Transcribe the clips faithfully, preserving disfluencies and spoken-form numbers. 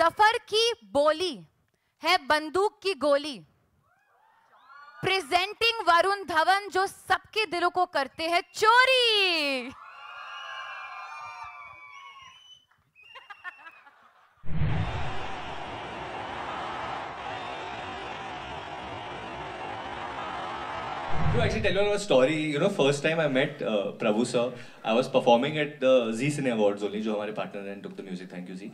जफर की बोली है बंदूक की गोली, प्रेजेंटिंग वरुण धवन जो सबके दिलों को करते हैं चोरी। To actually tell you a story, you know, first time I met uh, Prabhu sir, I was performing at the Zee Cine Awards only, जो हमारे partner and took the music, thank you Zee.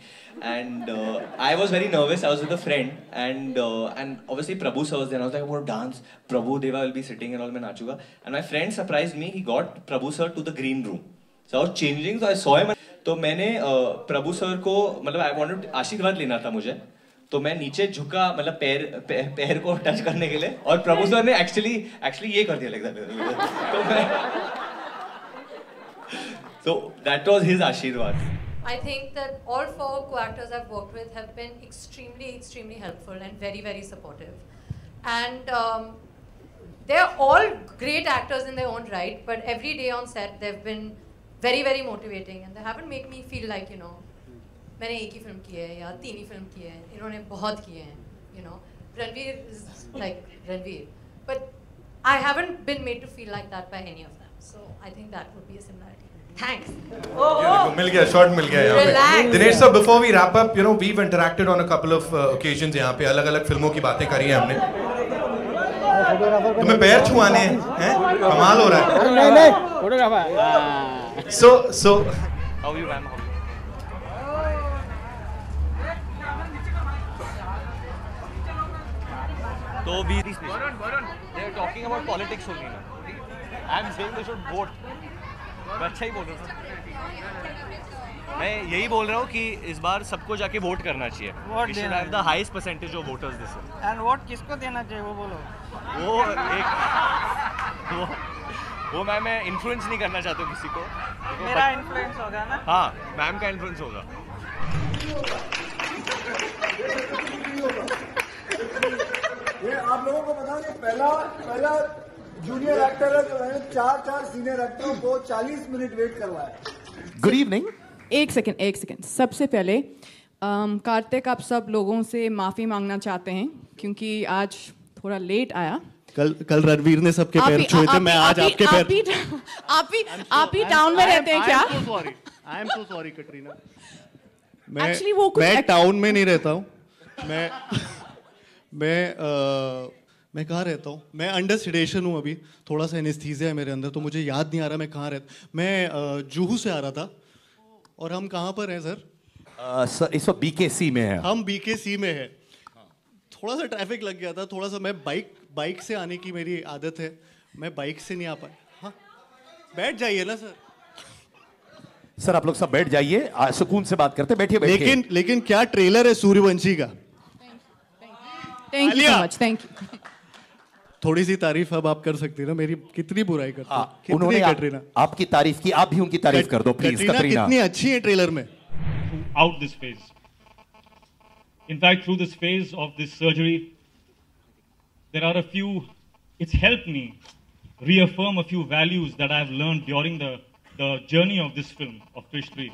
And uh, I was very nervous. I was with a friend, and uh, and obviously Prabhu sir was there. I was like, I want to dance. Prabhu Deva will be sitting and all, मैं नाचूँगा. And my friend surprised me. He got Prabhu sir to the green room. So I was changing, so I saw him. तो मैंने uh, Prabhu sir को मतलब I wanted आशीर्वाद लेना था मुझे. तो मैं नीचे झुका मतलब पैर पैर, पैर को टच करने के लिए, और प्रभु सर ने एक्चुअली एक्चुअली ये कर दिया लगता। तो मैं तो that was his आशीर्वाद। I think that all four co-actors I've worked with have been extremely extremely helpful and very very supportive, and um, they're all great actors in their own right, but every day on set they've been very very motivating, and they haven't made me feel like, you know, मैंने एक ही film की है या तीन ही film की है, इन्होंने बहुत किए हैं, you know, Ranveer is like Ranveer, but I haven't been made to feel like that by any of them, so I think that would be a similarity. Thanks. Oh, मिल गया शॉट मिल गया यहाँ पे। Dinesh sir, before we wrap up, you know, we interacted on a couple of occasions यहाँ पे, अलग अलग फिल्मों की बातें करी है हमने। तुम्हें पैर छुआने हैं, कमाल हो रहा है। नहीं नहीं photographer. So so how you ma'am, तो भी Varun Varun they are talking about politics only now. I am saying they should vote. अच्छा ही बोल रहा हूँ मैं, यही बोल रहा हूँ कि इस बार सबको जाके वोट करना चाहिए। We should have the highest percentage of voters this year. And vote किसको देना चाहिए वो बोलो। वो एक वो वो मैम मैं इन्फ्लुएंस नहीं करना चाहता हूँ किसी को। मेरा इन्फ्लुएंस होगा ना? हाँ मैम का इन्फ्लुएंस होगा। ये आप लोगों को पता है, पहला पहला जूनियर एक्टर है जो मैंने चार चार सीनियर एक्टरों को चालीस मिनट वेट करवाया। Good evening. एक सेकंड एक सेकंड सबसे पहले कार्तिक, आप सब लोगों से माफी मांगना चाहते हैं क्योंकि आज थोड़ा लेट आया। कल कल रणवीर ने सबके पैर छुए थे, मैं आज आपके पैर। आप ही आप ही टाउन में रहते हैं क्या? I am so sorry Katrina. Actually वो मैं टाउन में नहीं रहता हूँ, मैं मैं आ, मैं कहाँ रहता हूँ, मैं अंडर सेडेशन हूँ अभी, थोड़ा सा एनेस्थीसिया है मेरे अंदर, तो मुझे याद नहीं आ रहा मैं कहाँ रहता। मैं जुहू से आ रहा था, और हम कहाँ पर हैं सर? आ, सर इस वक्त बीकेसी में है हम, बीकेसी में है। थोड़ा सा ट्रैफिक लग गया था, थोड़ा सा मैं बाइक बाइक से आने की मेरी आदत है, मैं बाइक से नहीं आ पाया। हाँ बैठ जाइए ना सर। सर आप लोग सब बैठ जाइए, सुकून से बात करते, बैठिए। लेकिन लेकिन क्या ट्रेलर है सूर्यवंशी का। Thank you so much. Thank you. थोड़ी सी तारीफ अब आप कर सकती ना, मेरी कितनी बुराई करती आ, कितनी कटरीना। आपकी तारीफ की, आप भी उनकी तारीफ कर दो प्लीज। कटरीना कितनी अच्छी है ट्रेलर में। Throughout this phase, in fact through this phase of this surgery, there are a few. It's helped me reaffirm a few values that I have learned during the the journey of this film of Krish three.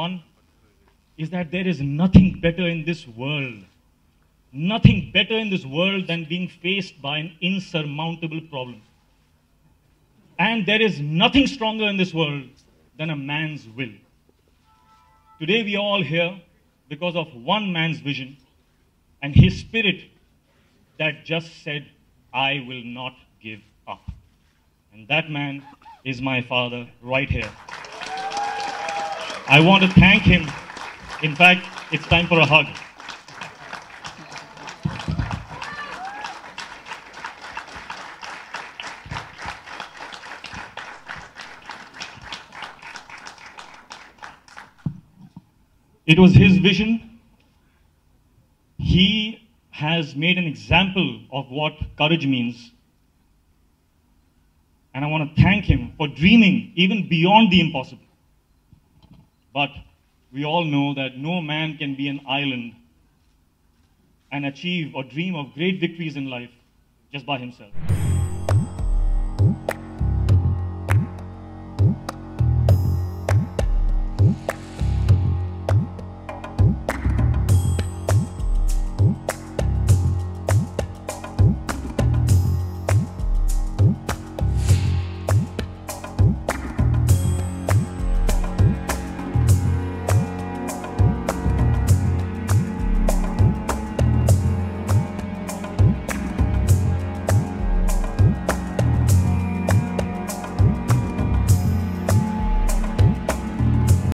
One is that there is nothing better in this world. Nothing better in this world than being faced by an insurmountable problem. And there is nothing stronger in this world than a man's will. Today we are all here because of one man's vision and his spirit that just said, I will not give up. And that man is my father right here. I want to thank him. In fact, it's time for a hug. It was his vision. He has made an example of what courage means. And I want to thank him for dreaming even beyond the impossible. But we all know that no man can be an island and achieve or dream of great victories in life just by himself.